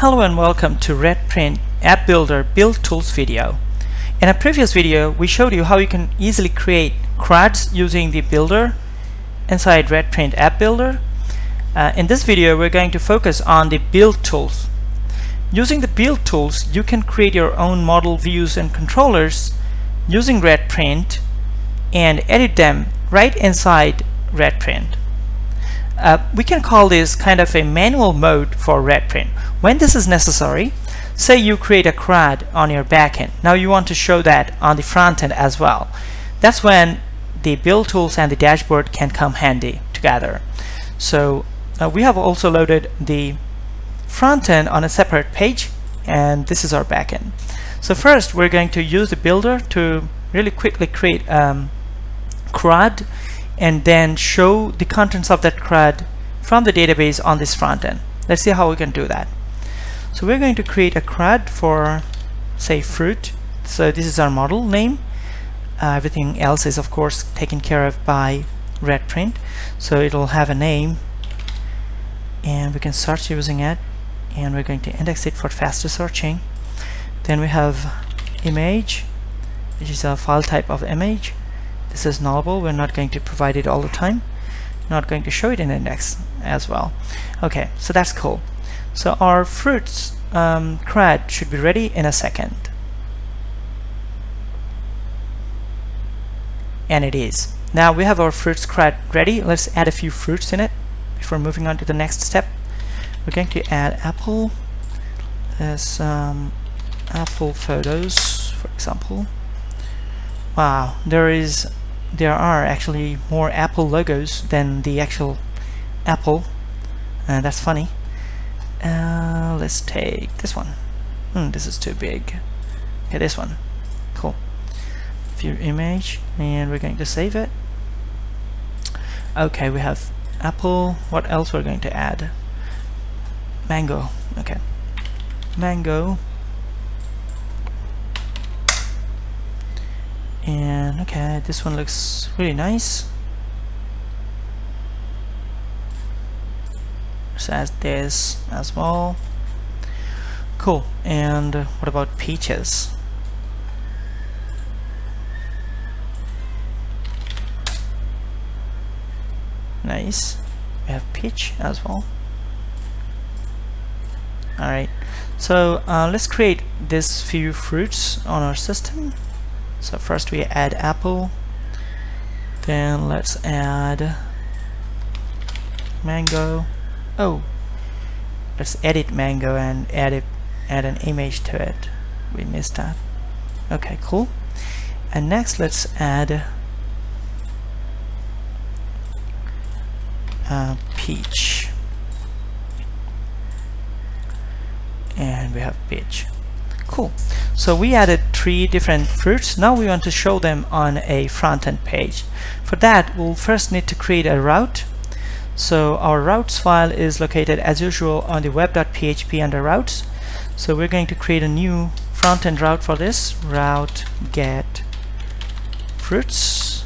Hello and welcome to RedPrint App Builder Build Tools video. In a previous video, we showed you how you can easily create CRUDs using the builder inside RedPrint App Builder. In this video, we're going to focus on the build tools. Using the build tools, you can create your own model views and controllers using RedPrint and edit them right inside RedPrint. We can call this kind of a manual mode for RedPrint. When this is necessary, say you create a CRUD on your backend. Now you want to show that on the front end as well. That's when the build tools and the dashboard can come handy together. So we have also loaded the front end on a separate page, and this is our backend. So first, we're going to use the builder to really quickly create CRUD and then show the contents of that CRUD from the database on this front end. Let's see how we can do that. So we're going to create a CRUD for, say, fruit. So this is our model name. Everything else is, of course, taken care of by RedPrint. So it'll have a name, and we can search using it. And we're going to index it for faster searching. Then we have image, which is a file type of image. This is nullable. We're not going to provide it all the time. Not going to show it in index as well. Okay, so that's cool. So our fruits CRUD should be ready in a second. And it is. Now we have our fruits CRUD ready. Let's add a few fruits in it before moving on to the next step. We're going to add apple. There's apple photos, for example. Wow, there are actually more Apple logos than the actual apple. That's funny. Let's take this one. This is too big. Okay, this one. Cool. View image, and we're going to save it. Okay, we have apple. What else we're going to add? Mango. Okay. Mango. And okay, this one looks really nice. Let's add this as well. Cool. And what about peaches? Nice. We have peach as well. Alright, so let's create this few fruits on our system. So first we add apple, then let's add mango. Oh, let's edit mango and add an image to it. We missed that. Okay, cool. And next let's add peach. And we have peach. Cool. So we added three different fruits. Now we want to show them on a front-end page. For that, we'll first need to create a route. So our routes file is located as usual on the web.php under routes. So we're going to create a new front-end route for this. Route get fruits,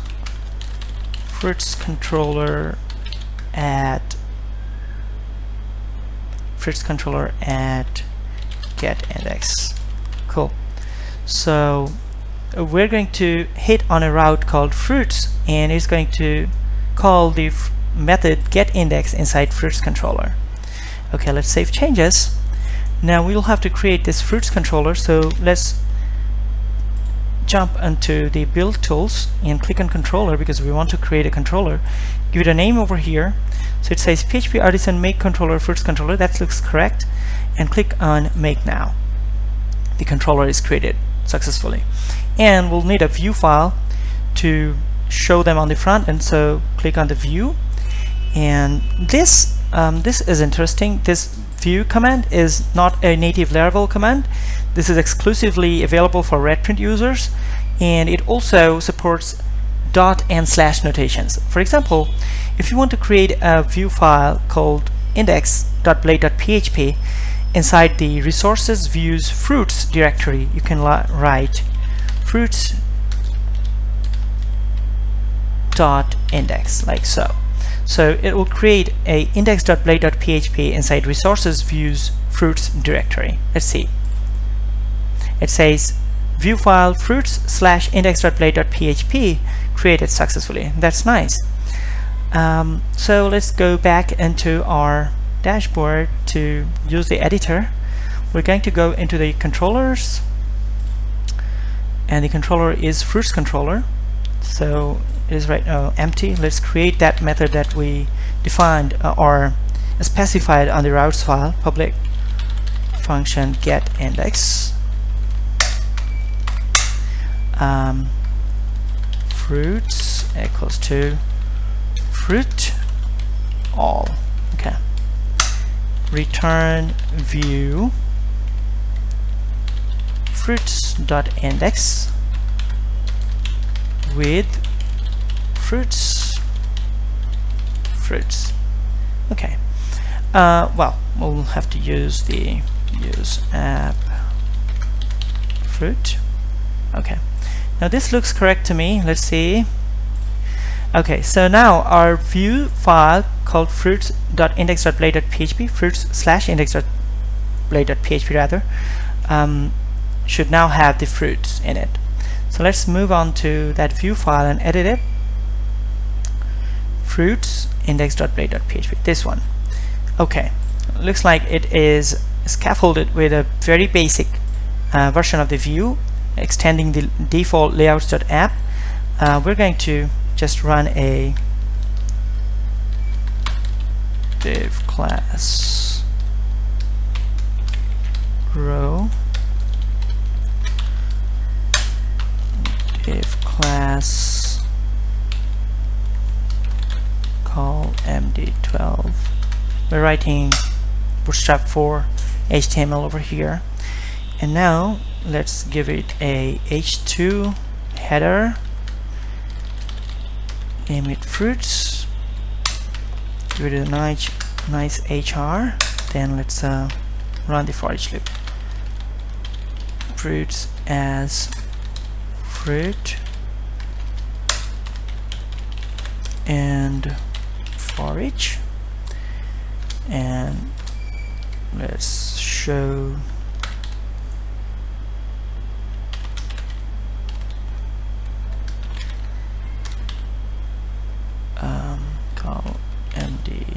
fruits controller at get index. Cool. So we're going to hit on a route called fruits, and it's going to call the method getIndex inside fruits controller. Okay, let's save changes. Now we'll have to create this fruits controller, so let's jump into the build tools and click on controller because we want to create a controller. Give it a name over here. So it says php artisan make controller fruits controller. That looks correct. And click on make now. The controller is created successfully, and we'll need a view file to show them on the front end. So click on the view, and this is interesting. This view command is not a native Laravel command. This is exclusively available for RedPrint users, and it also supports .// notations. For example, if you want to create a view file called index.blade.php inside the resources views fruits directory, you can write fruits.index like so. So it will create a index.blade.php inside resources views fruits directory. Let's see. It says view file fruits/index.blade.php created successfully. That's nice. So let's go back into our dashboard to use the editor. We're going to go into the controllers, and the controller is fruits controller. So it is right now empty. Let's create that method that we defined or specified on the routes file, public function get index fruits equals to fruit all. Okay, return view fruits.index with fruits. Okay, well, we'll have to use the use app fruit. Okay, now this looks correct to me. Let's see. Okay, so now our view file called fruits.index.blade.php, fruits/index.blade.php rather, should now have the fruits in it. So let's move on to that view file and edit it. Fruits.index.blade.php, this one. Okay, looks like it is scaffolded with a very basic version of the view, extending the default layouts.app. We're going to just run a div class row, div class call md12. We're writing Bootstrap 4 HTML over here, and now let's give it a h2 header. Name it fruits. Give it a nice HR. Then let's run the for each loop. Fruits as fruit and for each, and let's show call md3.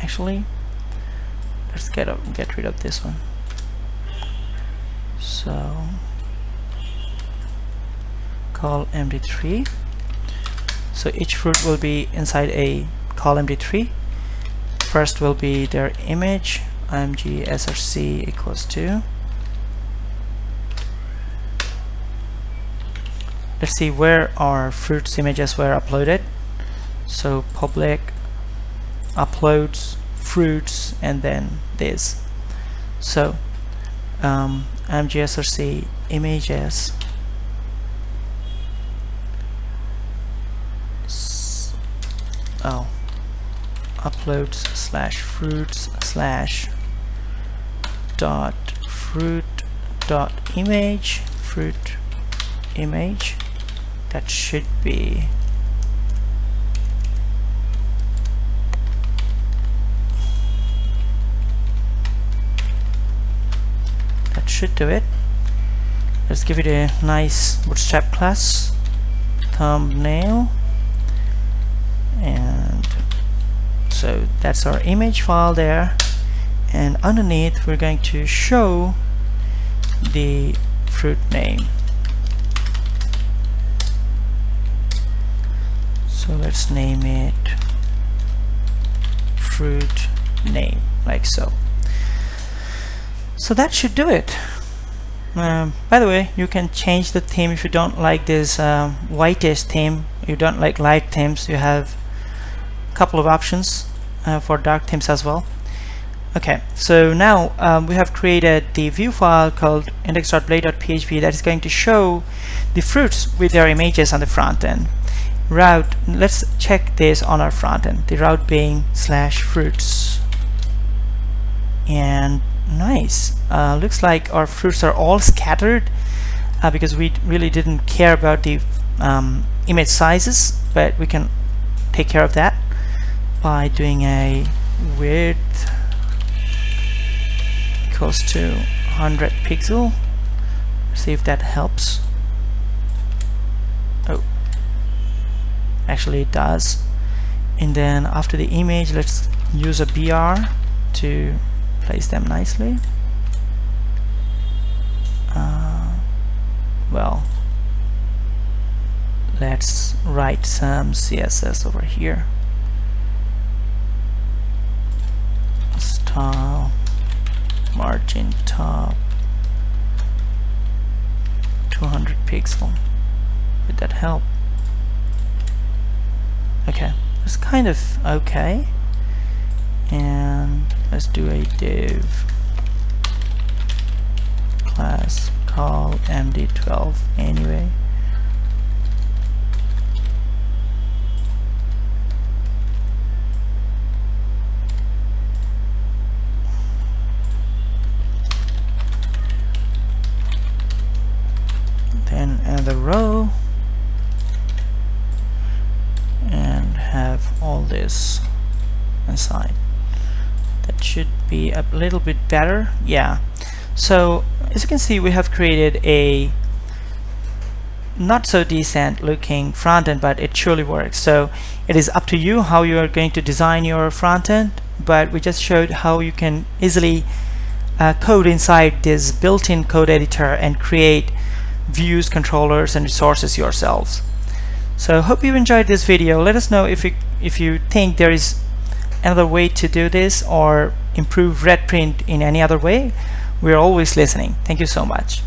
Actually, let's get rid of this one. So call md3. So each fruit will be inside a call md3. First will be their image, img src equals to. Let's see where our fruits images were uploaded. So public uploads fruits and then this. So mgsrc images uploads/fruits/.fruit.image fruit image. That should be do it. Let's give it a nice Bootstrap class, thumbnail, and so that's our image file there, and underneath we're going to show the fruit name. So let's name it fruit name, like so. So that should do it. By the way, you can change the theme if you don't like this whitish theme. You don't like light themes. You have a couple of options for dark themes as well. Okay, so now we have created the view file called index.blade.php that is going to show the fruits with their images on the front end. Route, let's check this on our front end. The route being /fruits. And nice. Looks like our fruits are all scattered because we really didn't care about the image sizes, but we can take care of that by doing a width equals to 100 pixel. See if that helps. Oh, actually it does. And then after the image, let's use a BR to place them nicely. Well, let's write some CSS over here. Style margin top 200 pixel. Would that help? Okay, it's kind of okay. And let's do a div class called MD12 anyway. Then add a row and have all this inside. That should be a little bit better. Yeah, so as you can see, we have created a not so decent looking front end, but it surely works. So it is up to you how you are going to design your front end, but we just showed how you can easily code inside this built-in code editor and create views, controllers, and resources yourselves. So hope you enjoyed this video. Let us know if you think there is another way to do this or improve RedPrint in any other way. We're always listening. Thank you so much.